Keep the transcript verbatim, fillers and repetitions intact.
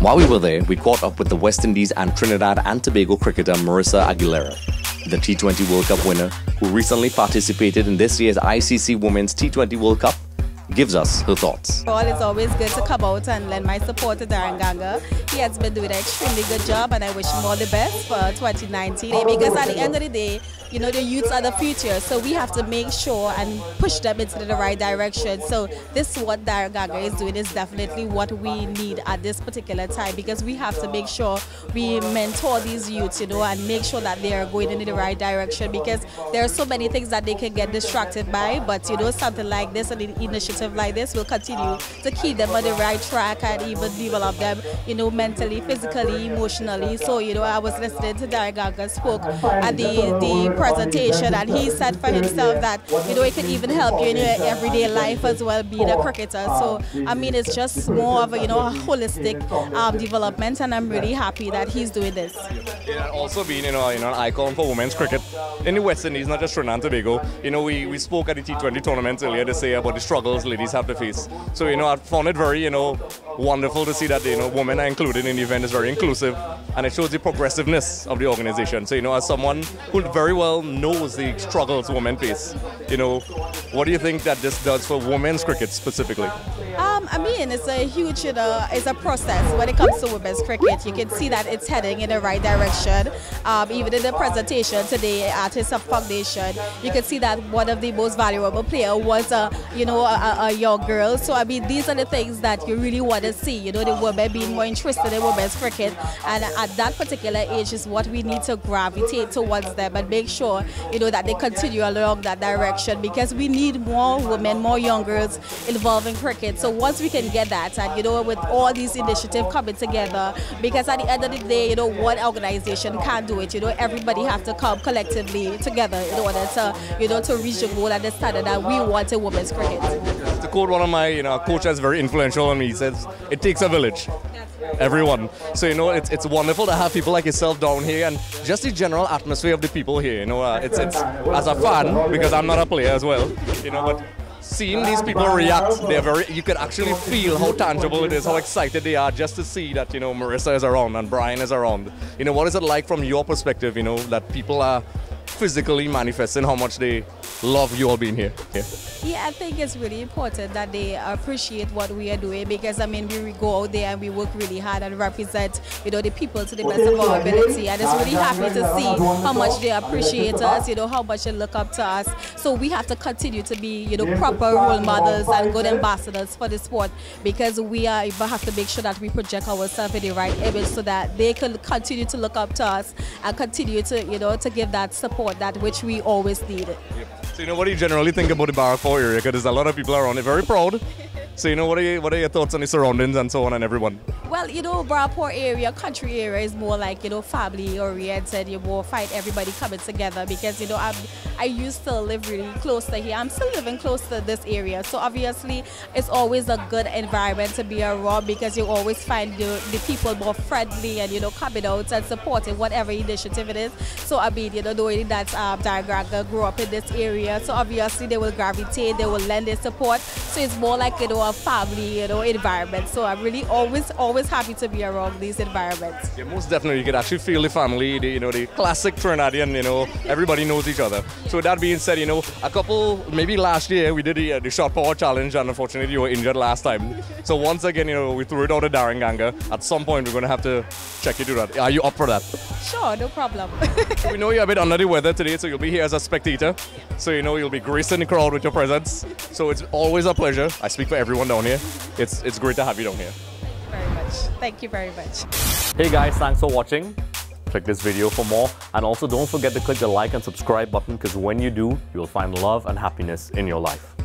While we were there, we caught up with the West Indies and Trinidad and Tobago cricketer Merissa Aguilleira, the T twenty World Cup winner, who recently participated in this year's I C C Women's T twenty World Cup, gives us her thoughts. Well, it's always good to come out and lend my support to Daren Ganga. He has been doing an extremely good job, and I wish him all the best for twenty nineteen. Because at the end of the day, you know, the youths are the future, so we have to make sure and push them into the right direction. So this is what Daren Ganga is doing is definitely what we need at this particular time, because we have to make sure we mentor these youths, you know, and make sure that they are going in the right direction, because there are so many things that they can get distracted by. But, you know, something like this, an initiative like this will continue to keep them on the right track and even develop them, you know, mentally, physically, emotionally. So, you know, I was listening to Daren Ganga spoke at the, the presentation, and he said for himself that, you know, it can even help you in your everyday life as well, being a cricketer. So I mean, it's just more of a, you know, a holistic um, development, and I'm really happy that he's doing this. Yeah, and also being, you know, you know, an icon for women's cricket in the West Indies, not just Trinidad and Tobago. You know, we, we spoke at the T twenty tournament earlier this year about the struggles ladies have to face. So, you know, I found it very, you know, wonderful to see that, you know, women are included in the event. Is very inclusive, and it shows the progressiveness of the organization. So, you know, as someone who very well knows the struggles women face, you know, what do you think that this does for women's cricket specifically? Um, I mean, it's a huge, you know, it's a process when it comes to women's cricket. You can see that it's heading in the right direction. Um, even in the presentation today at his foundation, you can see that one of the most valuable player was, uh, you know, a, a young girl. So, I mean, these are the things that you really want to see, you know, the women being more interested in women's cricket, and at that particular age is what we need to gravitate towards them and make sure, you know, that they continue along that direction, because we need more women, more young girls involved in cricket. So once we can get that, and, you know, with all these initiatives coming together, because at the end of the day, you know, one organization can't do it, you know, everybody has to come collectively together in order to, you know, to reach the goal and the standard that we want in women's cricket. To quote one of my, you know, coaches very influential on me, he says, it takes a village. Everyone. So, you know, it's, it's wonderful to have people like yourself down here, and just the general atmosphere of the people here, you know, uh, it's, it's as a fan, because I'm not a player as well, you know, but seeing these people react, they're very, you can actually feel how tangible it is, how excited they are just to see that, you know, Merissa is around and Brian is around. You know, what is it like from your perspective, you know, that people are physically manifesting how much they love you all being here? Yeah. Yeah, I think it's really important that they appreciate what we are doing, because I mean, we go out there and we work really hard and represent, you know, the people to the best of our ability, and it's really happy to see how much they appreciate us, you know, how much they look up to us. So we have to continue to be, you know, proper role models and good ambassadors for the sport, because we are have to make sure that we project ourselves in the right image so that they can continue to look up to us and continue to, you know, to give that support that which we always need. So, you know, what do you generally think about the Barrackpore area? Because there's a lot of people around it, very proud. So, you know, what are, you, what are your thoughts on the surroundings and so on and everyone? Well, you know, Barrackpore area, country area is more like, you know, family oriented. You more find everybody coming together, because, you know, I'm, I used to live really close to here. I'm still living close to this area. So obviously, it's always a good environment to be around, because you always find the, the people more friendly and, you know, coming out and supporting whatever initiative it is. So, I mean, you know, the way that um, Daren Ganga grew up in this area, so obviously they will gravitate, they will lend their support. So it's more like, you know, a family, you know, environment. So I'm really always, always happy to be around these environments. Yeah, most definitely. You can actually feel the family, the, you know, the classic Trinidadian, you know, everybody knows each other. So with that being said, you know, a couple, maybe last year we did the, uh, the shot power challenge, and unfortunately you were injured last time. So once again, you know, we threw it out at Daren Ganga. At some point we're going to have to check you do that. Are you up for that? Sure, no problem. So we know you're a bit under the weather today, so you'll be here as a spectator. So, you know, you'll be gracing the crowd with your presence. So it's always a pleasure. I speak for everyone down here. It's, it's great to have you down here. Thank you very much. Thank you very much. Hey guys, thanks for watching. Click this video for more, and also don't forget to click the like and subscribe button, because when you do, you'll find love and happiness in your life.